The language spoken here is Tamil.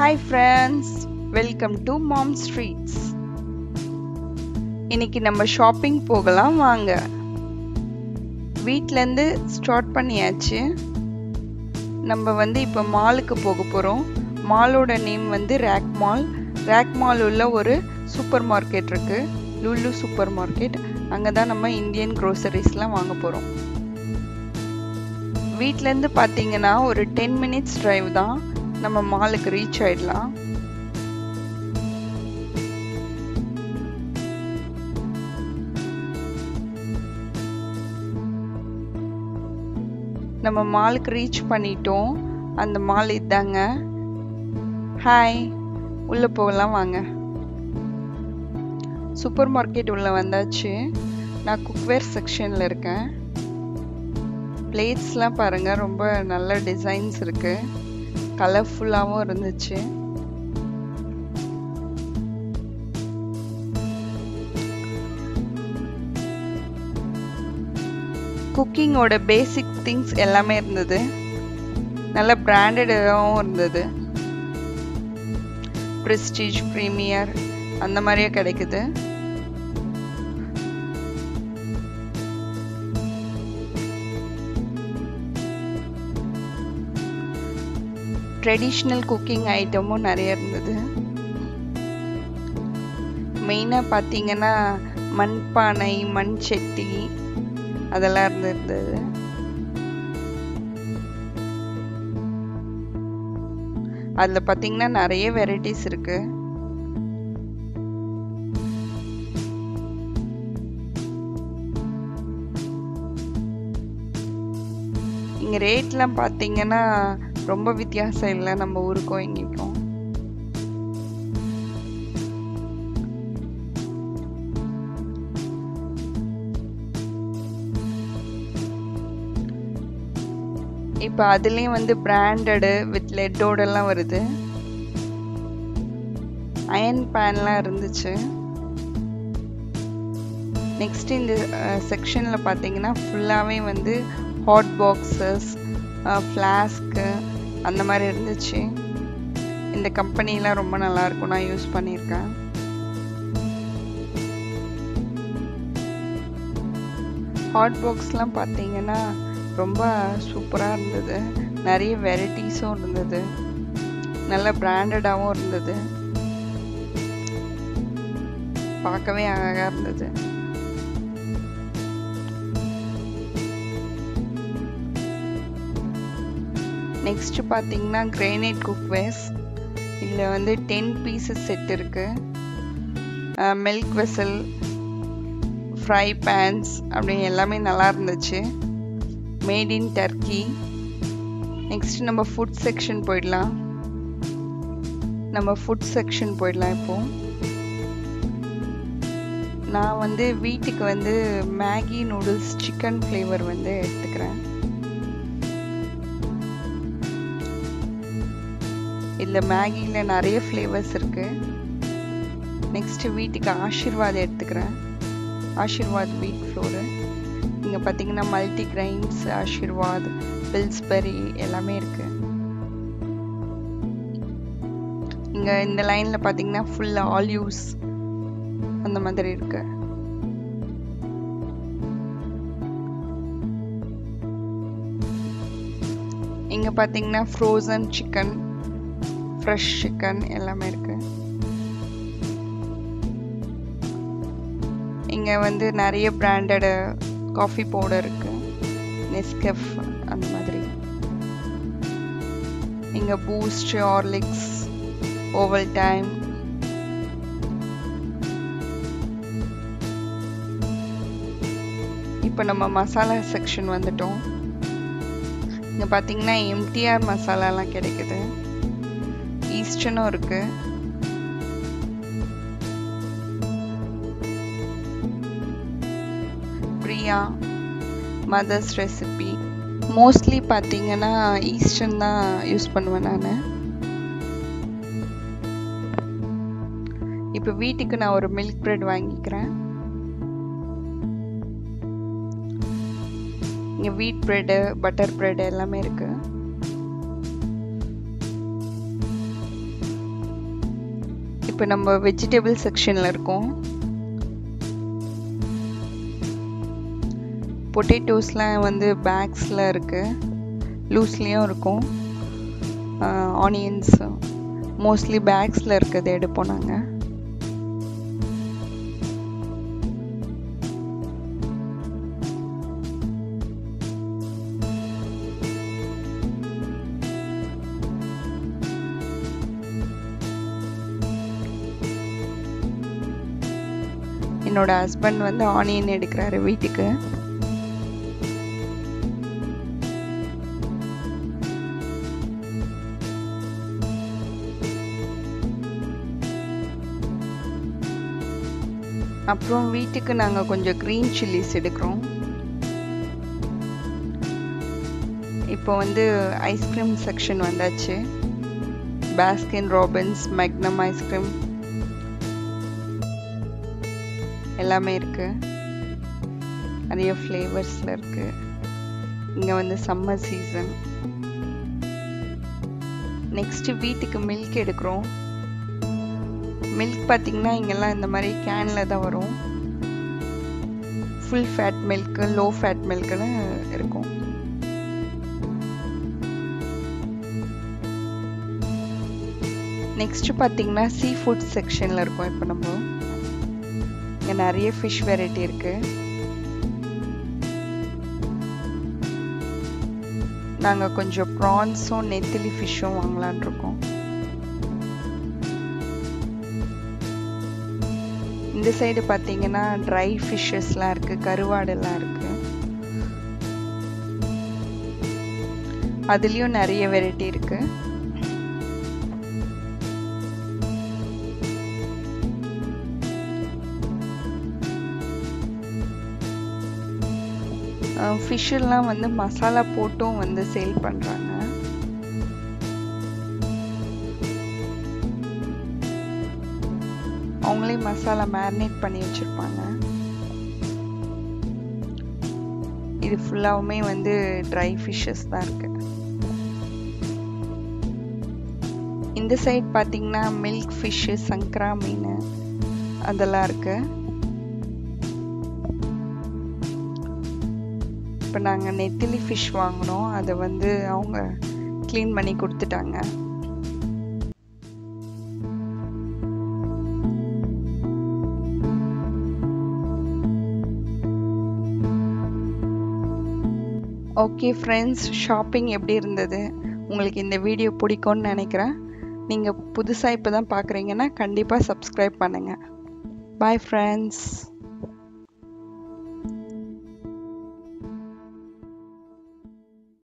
Hi friends, welcome to Mom Streets. இன்னைக்கு நம்ம ஷாப்பிங் போகலாம் வாங்க. வீட்ல இருந்து ஸ்டார்ட் பண்ணியாச்சு. நம்ம வந்து இப்போ மாலுக்கு போக போறோம். மாலோட நேம் வந்து ராக் மால். ராக் மால் உள்ள ஒரு சூப்பர் மார்க்கெட் இருக்கு, லுலு சூப்பர் மார்க்கெட். அங்க தான் நம்ம இந்தியன் க்ரோசரிஸ்லாம் வாங்க போறோம். வீட்ல இருந்து பாத்தீங்கன்னா ஒரு 10 minutes drive தான் நம்ம மாலுக்கு ரீச் ஆயிடலாம். நம்ம மாலுக்கு ரீச் பண்ணிட்டோம். அந்த மால் இதாங்க. ஹாய், உள்ள போகலாம் வாங்க. சூப்பர் மார்க்கெட் உள்ள வந்தாச்சு. நான் குக்வேர் செக்ஷன்ல இருக்கேன். பிளேட்ஸ்லாம் பாருங்க, ரொம்ப நல்ல டிசைன்ஸ் இருக்கு, கலர்ஃபுல்லாகவும் இருந்துச்சு. குக்கிங்கோட பேசிக் திங்ஸ் எல்லாமே இருந்தது, நல்ல பிராண்டடாகவும் இருந்தது. பிரஸ்டீஜ், பிரீமியர் அந்த மாதிரியே கிடைக்குது. ட்ரெடிஷ்னல் குக்கிங் ஐட்டமும் நிறைய இருந்தது. மெயினாக பார்த்தீங்கன்னா மண்பானை, மண் சட்டி அதெல்லாம் இருந்தது. அதில் பார்த்தீங்கன்னா நிறைய வெரைட்டிஸ் இருக்கு. இங்கே ரேட்லாம் பார்த்தீங்கன்னா ரொம்ப வித்தியாசம் இல்லை நம்ம ஊருக்கும் எங்களுக்கும். இப்போ அதுலேயும் வந்து பிராண்டடு வித் லெட்டோடெல்லாம் வருது. அயன் பேன்லாம் இருந்துச்சு. நெக்ஸ்ட் இந்த செக்ஷனில் பார்த்தீங்கன்னா ஃபுல்லாகவே வந்து ஹாட் பாக்ஸஸ், ஃப்ளாஸ்க்கு அந்த மாதிரி இருந்துச்சு. இந்த கம்பெனிலாம் ரொம்ப நல்லா இருக்கும், நான் யூஸ் பண்ணியிருக்கேன். ஹாட் பாக்ஸ்லாம் பார்த்தீங்கன்னா ரொம்ப சூப்பராக இருந்தது, நிறைய வெரைட்டிஸும் இருந்தது, நல்ல பிராண்டடாகவும் இருந்தது, பார்க்கவே அழகாக இருந்தது. நெக்ஸ்ட் பார்த்தீங்கன்னா கிரானைட் குக்வேர்ஸ். இதில் வந்து 10 pieces செட் இருக்கு. மில்க் வெசல், ஃப்ரை பேன்ஸ் அப்படின்னு எல்லாமே நல்லா இருந்துச்சு. Made in Turkey. நெக்ஸ்ட் நம்ம ஃபுட் செக்ஷன் போயிடலாம். இப்போ நான் வந்து வீட்டுக்கு வந்து மேகி நூடுல்ஸ் சிக்கன் ஃப்ளேவர் வந்து எடுத்துக்கிறேன். இதில் மேகியில் நிறைய ஃப்ளேவர்ஸ் இருக்குது. நெக்ஸ்ட்டு வீட்டுக்கு ஆஷிர்வாத் எடுத்துக்கிறேன். ஆஷிர்வாத் வீட் ஃப்ளோரு. இங்கே பார்த்தீங்கன்னா மல்டி கிரைன்ஸ், ஆஷிர்வாத், பில்ஸ்பெரி எல்லாமே இருக்குது. இங்கே இந்த லைனில் பார்த்தீங்கன்னா ஃபுல் ஆலிவ்ஸ் அந்த மாதிரி இருக்கு. இங்கே பார்த்தீங்கன்னா ஃப்ரோசன் சிக்கன், ஃப்ரெஷ் சிக்கன் எல்லாமே இருக்கு. இங்கே வந்து நிறைய பிராண்டட் காஃபி பவுடர் இருக்கு, நெஸ்கஃபே அந்த மாதிரி. இங்கே பூஸ்ட், ஹார்லிக்ஸ், ஓவல் டைம். இப்போ நம்ம மசாலா செக்ஷன் வந்துட்டோம். இங்கே பார்த்தீங்கன்னா எம்டிஆர் மசாலாலாம் கிடைக்குது. ஈஸ்டனும் இருக்கு. Priya mother's recipe. மோஸ்ட்லி பார்த்தீங்கன்னா ஈஸ்டன் தான் யூஸ் பண்ணுவேன் நான். இப்போ வீட்டுக்கு நான் ஒரு மில்க் பிரெட் வாங்கிக்கிறேன். இங்கே வீட் பிரெட்டு, பட்டர் பிரெட் எல்லாமே இருக்கு. இப்போ நம்ம வெஜிடபிள் செக்ஷன்ல இருக்கோம். பொட்டேட்டோஸ்லாம் வந்து பேக்ஸ்ல இருக்கு, லூஸ்லயும் இருக்கும். ஆனியன்ஸ் மோஸ்ட்லி பேக்ஸ்ல இருக்கிறத எடுப்போம் நாங்கள். என்னோட ஹஸ்பண்ட் வந்து ஆனியன் எடுக்கிறாரு வீட்டுக்கு. அப்புறம் வீட்டுக்கு நாங்கள் கொஞ்சம் கிரீன் சில்லிஸ் எடுக்கிறோம். இப்போ வந்து ஐஸ்கிரீம் செக்ஷன் வந்தாச்சு. பாஸ்கின் ராபின்ஸ், மேக்னம் ஐஸ்கிரீம் எல்லாமே இருக்கு, நிறைய ஃப்ளேவர்ஸ்ல இருக்கு. இங்க வந்து சம்மர் சீசன். நெக்ஸ்ட் வீட்டுக்கு மில்க் எடுக்கிறோம். மில்க் பார்த்தீங்கன்னா இங்கெல்லாம் இந்த மாதிரி கேன்ல தான் வரும். Full fat milk, low fat மில்க்னு இருக்கும். நெக்ஸ்ட் பார்த்தீங்கன்னா சீ ஃபுட் செக்ஷன்ல இருக்கும். இப்போ நம்ம இங்கே நிறைய ஃபிஷ் வெரைட்டி இருக்கு. நாங்கள் கொஞ்சம் ப்ரான்ஸும் நெத்திலி ஃபிஷ்ஷும் வாங்கலான் இருக்கோம். இந்த சைடு பார்த்தீங்கன்னா ட்ரை ஃபிஷ்ஷஸ்லாம் இருக்கு, கருவாடெல்லாம் இருக்கு. அதுலேயும் நிறைய வெரைட்டி இருக்கு. ஃபிஷ்ஷெல்லாம் வந்து மசாலா போட்டும் வந்து சேல் பண்ணுறாங்க. அவங்களே மசாலா மேரினேட் பண்ணி வச்சுருப்பாங்க. இது ஃபுல்லாகவுமே வந்து ட்ரை ஃபிஷ்ஷஸ் தான் இருக்கு. இந்த சைட் பார்த்தீங்கன்னா மில்க் ஃபிஷ்ஷு, சங்கரா மீன் அதெல்லாம் இருக்கு. இப்போ நாங்கள் நெத்திலி ஃபிஷ் வாங்கினோம், அதை வந்து அவங்க க்ளீன் பண்ணி கொடுத்துட்டாங்க. ஓகே ஃப்ரெண்ட்ஸ், ஷாப்பிங் எப்படி இருந்தது? உங்களுக்கு இந்த வீடியோ பிடிக்கும்னு நினைக்கிறேன். நீங்கள் புதுசாக இப்போ தான் பார்க்குறீங்கன்னா கண்டிப்பாக சப்ஸ்கிரைப் பண்ணுங்கள். Bye friends.